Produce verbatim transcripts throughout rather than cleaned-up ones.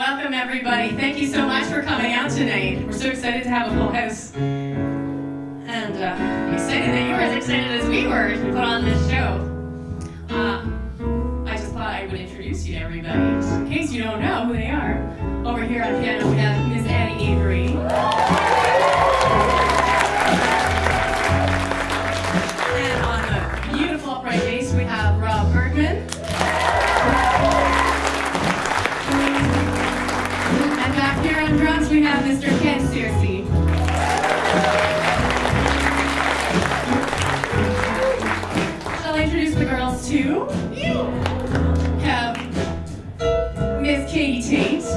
Welcome, everybody. Thank you so much for coming out tonight. We're so excited to have a full house. And uh, excited that you were as excited as we were to put on this show. Uh, I just thought I would introduce you to everybody, just in case you don't know who they are. Over here on piano, we have Miss Annie Avery. We have Mister Ken Searcy. Shall I introduce the girls too? You have Miss Katie Tate, Miss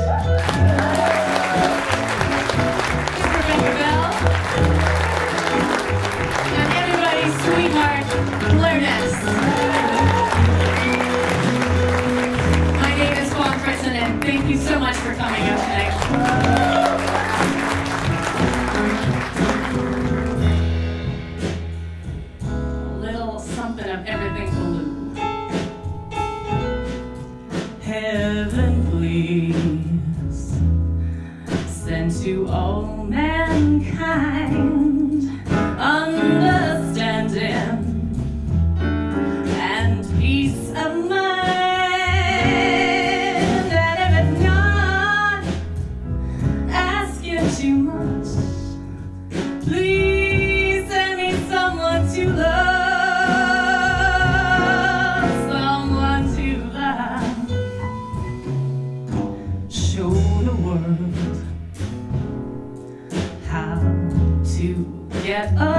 Rebecca Bell, and everybody's sweetheart, Lurness. My name is Juan Preston, and thank you so much for coming out tonight. Heaven, please, send to all mankind understanding and peace of mind. That if it's not asking too much, please send me someone to love. Get up.